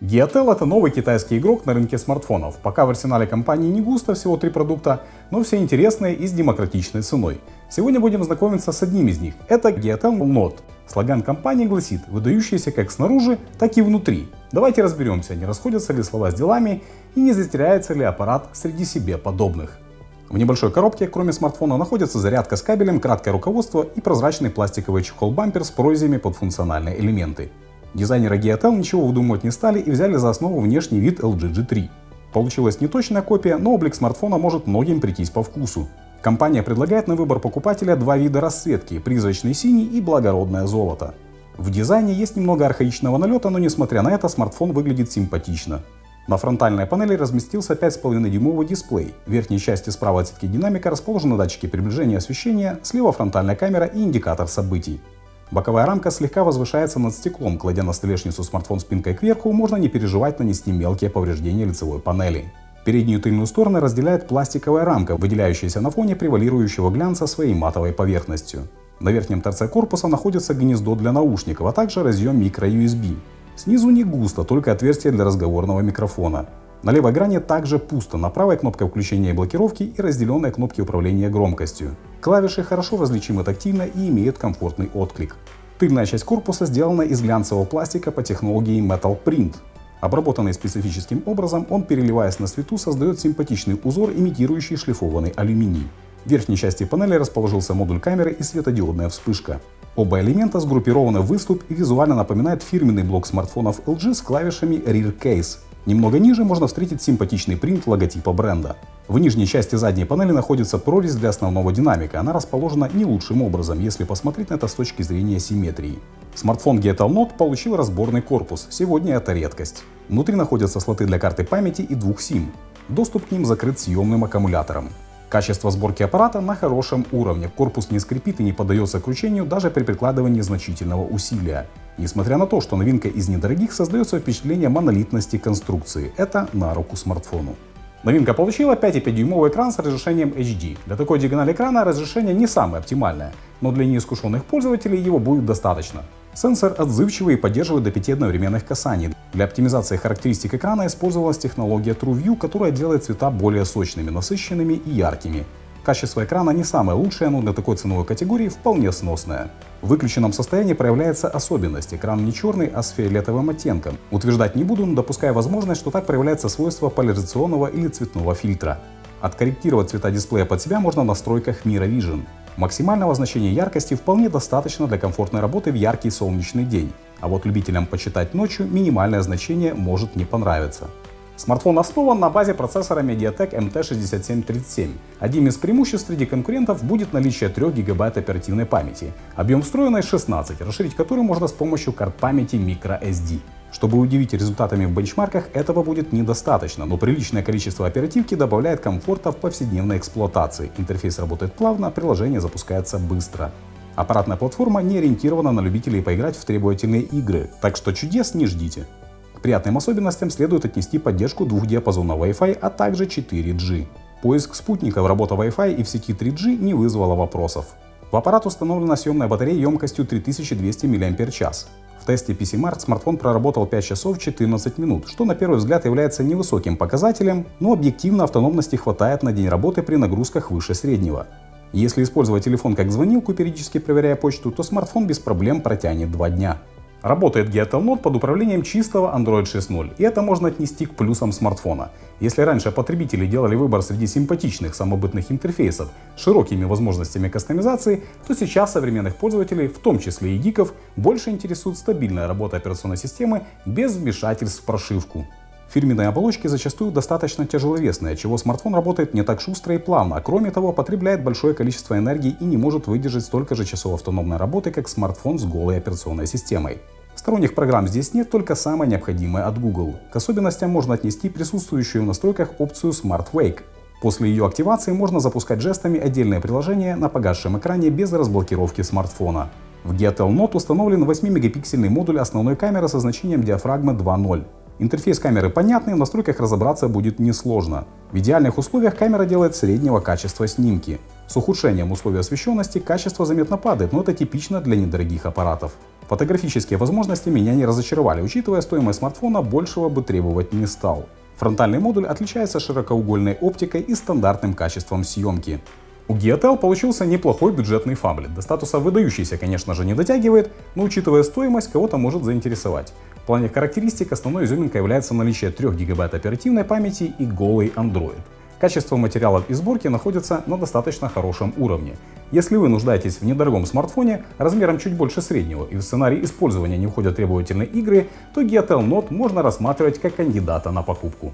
Geotel — это новый китайский игрок на рынке смартфонов. Пока в арсенале компании не густо, всего 3 продукта, но все интересные и с демократичной ценой. Сегодня будем знакомиться с одним из них. Это Geotel Note. Слоган компании гласит: выдающийся как снаружи, так и внутри. Давайте разберемся, не расходятся ли слова с делами и не затеряется ли аппарат среди себе подобных. В небольшой коробке, кроме смартфона, находится зарядка с кабелем, краткое руководство и прозрачный пластиковый чехол-бампер с прорезями под функциональные элементы. Дизайнеры Geotel ничего выдумывать не стали и взяли за основу внешний вид LG G3. Получилась неточная копия, но облик смартфона может многим прийтись по вкусу. Компания предлагает на выбор покупателя 2 вида расцветки: призрачный синий и благородное золото. В дизайне есть немного архаичного налета, но несмотря на это смартфон выглядит симпатично. На фронтальной панели разместился 5,5-дюймовый дисплей. В верхней части справа от сетки динамика расположены датчики приближения и освещения, слева фронтальная камера и индикатор событий. Боковая рамка слегка возвышается над стеклом, кладя на столешницу смартфон спинкой кверху, можно не переживать нанести мелкие повреждения лицевой панели. Переднюю и тыльную стороны разделяет пластиковая рамка, выделяющаяся на фоне превалирующего глянца своей матовой поверхностью. На верхнем торце корпуса находится гнездо для наушников, а также разъем microUSB. Снизу не густо, только отверстие для разговорного микрофона. На левой грани также пусто, на правой кнопка включения и блокировки и разделенные кнопки управления громкостью. Клавиши хорошо различимы тактильно и имеют комфортный отклик. Тыльная часть корпуса сделана из глянцевого пластика по технологии Metal Print. Обработанный специфическим образом, он, переливаясь на свету, создает симпатичный узор, имитирующий шлифованный алюминий. В верхней части панели расположился модуль камеры и светодиодная вспышка. Оба элемента сгруппированы в выступ и визуально напоминает фирменный блок смартфонов LG с клавишами Rear Case. Немного ниже можно встретить симпатичный принт логотипа бренда. В нижней части задней панели находится прорезь для основного динамика, она расположена не лучшим образом, если посмотреть на это с точки зрения симметрии. Смартфон Geotel Note получил разборный корпус, сегодня это редкость. Внутри находятся слоты для карты памяти и 2 SIM. Доступ к ним закрыт съемным аккумулятором. Качество сборки аппарата на хорошем уровне, корпус не скрипит и не поддается кручению даже при прикладывании значительного усилия. Несмотря на то, что новинка из недорогих, создается впечатление монолитности конструкции, это на руку смартфону. Новинка получила 5,5-дюймовый экран с разрешением HD. Для такой диагонали экрана разрешение не самое оптимальное, но для неискушенных пользователей его будет достаточно. Сенсор отзывчивый и поддерживает до 5 одновременных касаний. Для оптимизации характеристик экрана использовалась технология TrueView, которая делает цвета более сочными, насыщенными и яркими. Качество экрана не самое лучшее, но для такой ценовой категории вполне сносное. В выключенном состоянии проявляется особенность: экран не черный, а с фиолетовым оттенком. Утверждать не буду, но допускаю возможность, что так проявляется свойство поляризационного или цветного фильтра. Откорректировать цвета дисплея под себя можно в настройках Miravision. Максимального значения яркости вполне достаточно для комфортной работы в яркий солнечный день, а вот любителям почитать ночью минимальное значение может не понравиться. Смартфон основан на базе процессора Mediatek MT6737. Одним из преимуществ среди конкурентов будет наличие 3 ГБ оперативной памяти, объем встроенной 16, расширить который можно с помощью карт памяти microSD. Чтобы удивить результатами в бенчмарках, этого будет недостаточно, но приличное количество оперативки добавляет комфорта в повседневной эксплуатации. Интерфейс работает плавно, приложение запускается быстро. Аппаратная платформа не ориентирована на любителей поиграть в требовательные игры, так что чудес не ждите. К приятным особенностям следует отнести поддержку 2 диапазонов Wi-Fi, а также 4G. Поиск спутников, работа Wi-Fi и в сети 3G не вызвала вопросов. В аппарат установлена съемная батарея емкостью 3200 мАч. В тесте PCMark смартфон проработал 5 часов 14 минут, что на первый взгляд является невысоким показателем, но объективно автономности хватает на день работы при нагрузках выше среднего. Если использовать телефон как звонилку, периодически проверяя почту, то смартфон без проблем протянет 2 дня. Работает Geotel Note под управлением чистого Android 6.0, и это можно отнести к плюсам смартфона. Если раньше потребители делали выбор среди симпатичных самобытных интерфейсов с широкими возможностями кастомизации, то сейчас современных пользователей, в том числе и гиков, больше интересует стабильная работа операционной системы без вмешательств в прошивку. Фирменные оболочки зачастую достаточно тяжеловесные, отчего смартфон работает не так шустро и плавно, а кроме того потребляет большое количество энергии и не может выдержать столько же часов автономной работы, как смартфон с голой операционной системой. Сторонних программ здесь нет, только самое необходимое от Google. К особенностям можно отнести присутствующую в настройках опцию Smart Wake. После ее активации можно запускать жестами отдельное приложение на погасшем экране без разблокировки смартфона. В Geotel Note установлен 8-мегапиксельный модуль основной камеры со значением диафрагмы 2.0. Интерфейс камеры понятный, в настройках разобраться будет несложно. В идеальных условиях камера делает среднего качества снимки. С ухудшением условий освещенности качество заметно падает, но это типично для недорогих аппаратов. Фотографические возможности меня не разочаровали, учитывая стоимость смартфона, большего бы требовать не стал. Фронтальный модуль отличается широкоугольной оптикой и стандартным качеством съемки. У Geotel получился неплохой бюджетный фаблет, до статуса выдающийся, конечно же, не дотягивает, но учитывая стоимость, кого-то может заинтересовать. В плане характеристик основной изюминкой является наличие 3 ГБ оперативной памяти и голый Android. Качество материалов и сборки находится на достаточно хорошем уровне. Если вы нуждаетесь в недорогом смартфоне размером чуть больше среднего и в сценарий использования не входят требовательные игры, то Geotel Note можно рассматривать как кандидата на покупку.